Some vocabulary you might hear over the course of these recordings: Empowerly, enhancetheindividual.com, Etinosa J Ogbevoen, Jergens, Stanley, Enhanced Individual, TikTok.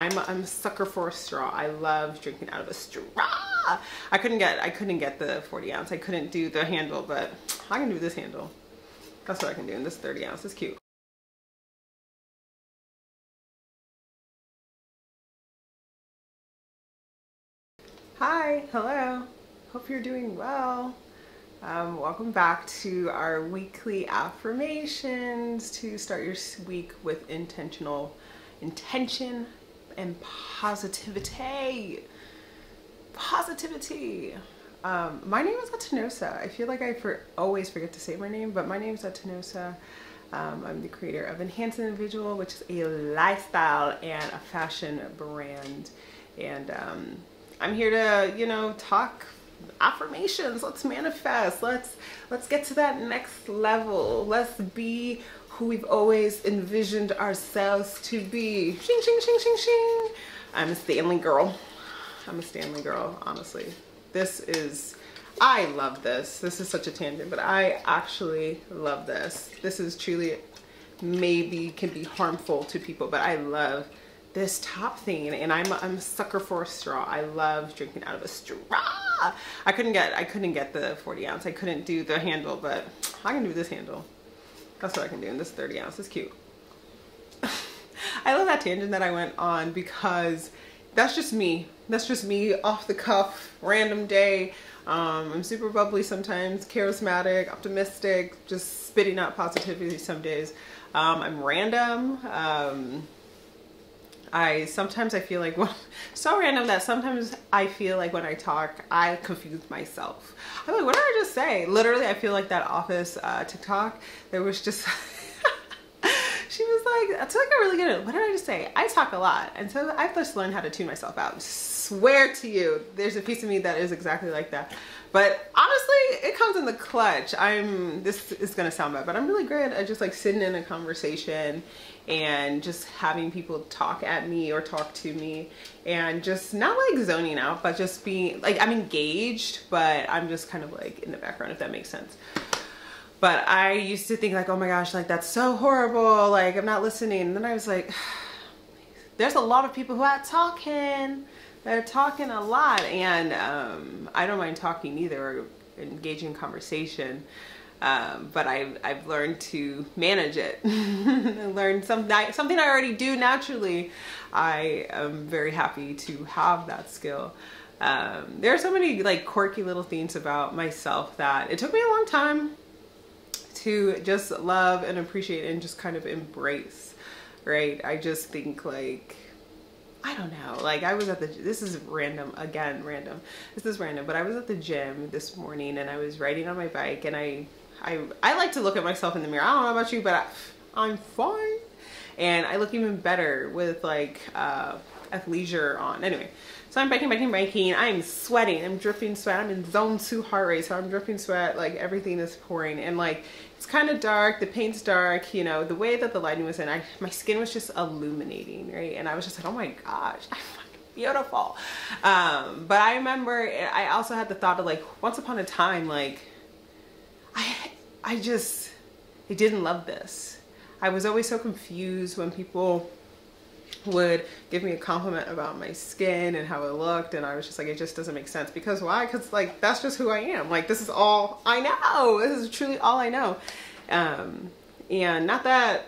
I'm a sucker for a straw. I love drinking out of a straw. I couldn't get the 40 ounce. I couldn't do the handle, but I can do this handle. That's what I can do. And this 30 ounce is cute. Hi, hello. Hope you're doing well. Welcome back to our weekly affirmations to start your week with intention and positivity. My name is Etinosa. I feel like I always forget to say my name, but my name is Etinosa. I'm the creator of Enhanced Individual, which is a lifestyle and a fashion brand, and I'm here to talk affirmations. Let's manifest. Let's get to that next level. Let's be who we've always envisioned ourselves to be. Shing, shing, shing, shing, shing. I'm a Stanley girl. I'm a Stanley girl, honestly. I love this. This is such a tangent, but I actually love this. This is truly, maybe can be harmful to people, but I love this top thing, and I'm a sucker for a straw. I love drinking out of a straw. I couldn't get the 40 ounce. I couldn't do the handle, but I can do this handle. That's what I can do. And this 30 ounce is cute. I love that tangent that I went on, because that's just me. That's just me off the cuff, random day. I'm super bubbly sometimes, charismatic, optimistic, just spitting out positivity some days. I'm random. I feel like, well, so random that sometimes I feel like when I talk, I confuse myself. I'm like, what did I just say? Literally, I feel like that Office TikTok. There was just, she was like, I feel like I'm really good at it. What did I just say? I talk a lot. And so I've just learned how to tune myself out. Swear to you, there's a piece of me that is exactly like that. But honestly, it comes in the clutch. This is gonna sound bad, but I'm really great at just like sitting in a conversation and just having people talk at me or talk to me, and just not like zoning out, but just being like, I'm engaged, but I'm just kind of like in the background, if that makes sense. But I used to think like, oh my gosh, like that's so horrible. Like I'm not listening. And then I was like, there's a lot of people who are talking. They're talking a lot, and I don't mind talking either, or engaging in conversation, but I've learned to manage it. I learned something I already do naturally. I am very happy to have that skill. There are so many like quirky little things about myself that it took me a long time to just love and appreciate and just kind of embrace, right? I just think like, I don't know, like I was at the, this is random, again, random. This is random, but I was at the gym this morning and I was riding on my bike, and I like to look at myself in the mirror. I don't know about you, but I'm fine. And I look even better with like athleisure on. Anyway, so I'm biking. I'm sweating, I'm dripping sweat. I'm in zone 2 heart rate, so I'm dripping sweat, like everything is pouring. And like, it's kind of dark, the paint's dark, you know, the way that the lighting was in, my skin was just illuminating, right? And I was just like, oh my gosh, I'm fucking beautiful. But I remember, I also had the thought of like, once upon a time, like, I didn't love this. I was always so confused when people would give me a compliment about my skin and how it looked, and I was just like, it just doesn't make sense. Because why? Because like, that's just who I am. Like, this is all I know. This is truly all I know. And not that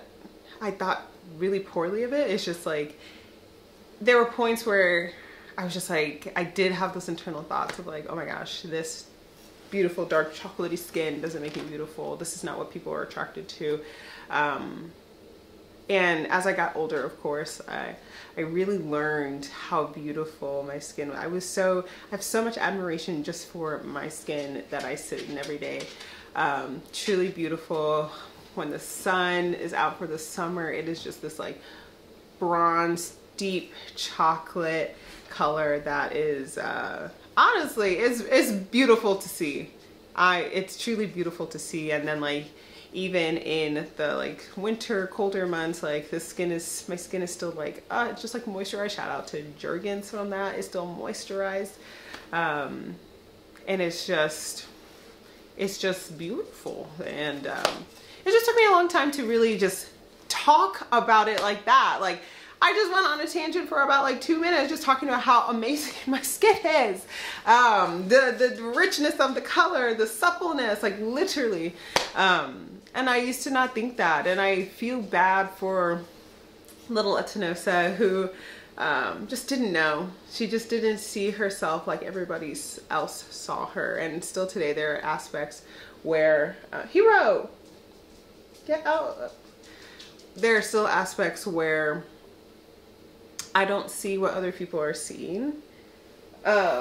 I thought really poorly of it, it's just like there were points where I was just like, I did have those internal thoughts of like, oh my gosh, this beautiful dark chocolatey skin doesn't make me beautiful. This is not what people are attracted to. And as I got older, of course, I really learned how beautiful my skin was. I have so much admiration just for my skin that I sit in every day. Truly beautiful. When the sun is out for the summer, it is just this like bronze, deep chocolate color that is, honestly, it's beautiful to see. It's truly beautiful to see. And then like, even in the like winter, colder months, like my skin is still like, it's just like moisturized. Shout out to Jergens on that. It's still moisturized. And it's just beautiful. And it just took me a long time to really just talk about it like that. Like I just went on a tangent for about like 2 minutes just talking about how amazing my skin is. The richness of the color, the suppleness, like literally. And I used to not think that, and I feel bad for little Etinosa who just didn't know. She just didn't see herself like everybody else saw her. And still today there are aspects where, hero, get out. There are still aspects where I don't see what other people are seeing. I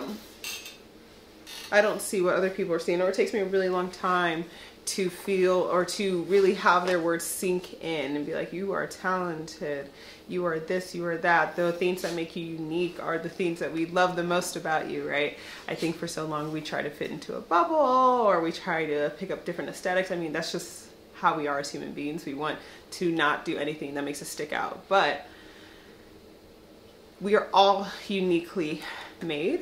don't see what other people are seeing, or it takes me a really long time to feel or to really have their words sink in and be like, you are talented, you are this, you are that. The things that make you unique are the things that we love the most about you, right? I think for so long we try to fit into a bubble, or we try to pick up different aesthetics. I mean, that's just how we are as human beings. We want to not do anything that makes us stick out, but we are all uniquely made.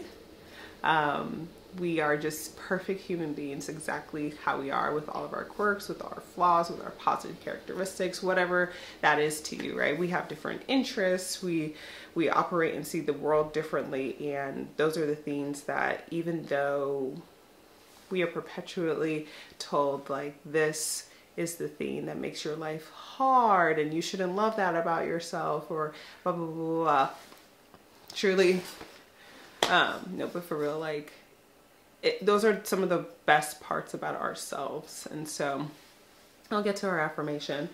We are just perfect human beings, exactly how we are, with all of our quirks, with our flaws, with our positive characteristics, whatever that is to you, right? We have different interests. We operate and see the world differently. And those are the things that, even though we are perpetually told like, this is the thing that makes your life hard and you shouldn't love that about yourself, or blah, blah, blah, blah. Truly, no, but for real, like, those are some of the best parts about ourselves. And so I'll get to our affirmation.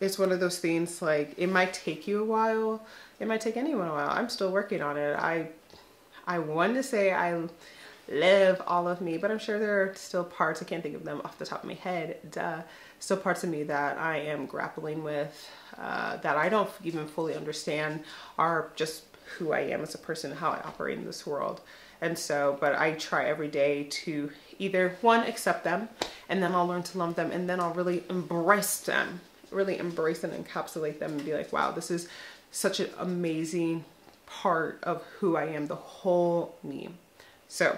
It's one of those things, like, it might take you a while. It might take anyone a while. I'm still working on it. I want to say I live all of me, but I'm sure there are still parts, I can't think of them off the top of my head, still parts of me that I am grappling with, that I don't even fully understand are just who I am as a person, how I operate in this world. And so, but I try every day to either, one, accept them, and then I'll learn to love them, and then I'll really embrace them, and encapsulate them and be like, wow, this is such an amazing part of who I am, the whole me. So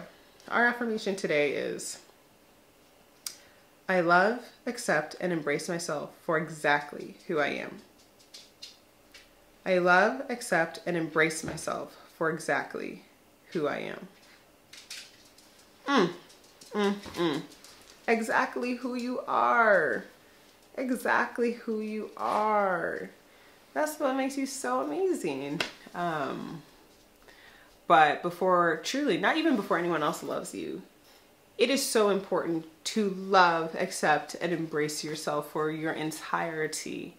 our affirmation today is, I love, accept, and embrace myself for exactly who I am. I love, accept, and embrace myself for exactly who I am. Exactly who you are. Exactly who you are. That's what makes you so amazing. But before, truly, not even before anyone else loves you, it is so important to love, accept, and embrace yourself for your entirety.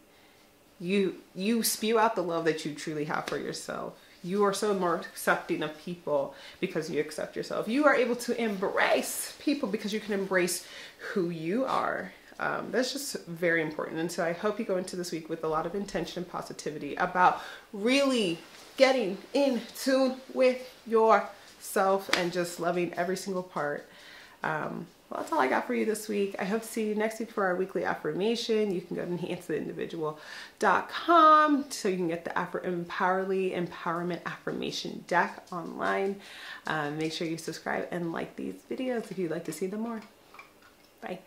You spew out the love that you truly have for yourself. You are so more accepting of people because you accept yourself. You are able to embrace people because you can embrace who you are. That's just very important. And so I hope you go into this week with a lot of intention and positivity about really getting in tune with yourself and just loving every single part. Well, that's all I got for you this week. I hope to see you next week for our weekly affirmation. You can go to enhancetheindividual.com so you can get the Empowerly Empowerment Affirmation Deck online. Make sure you subscribe and like these videos if you'd like to see them more. Bye.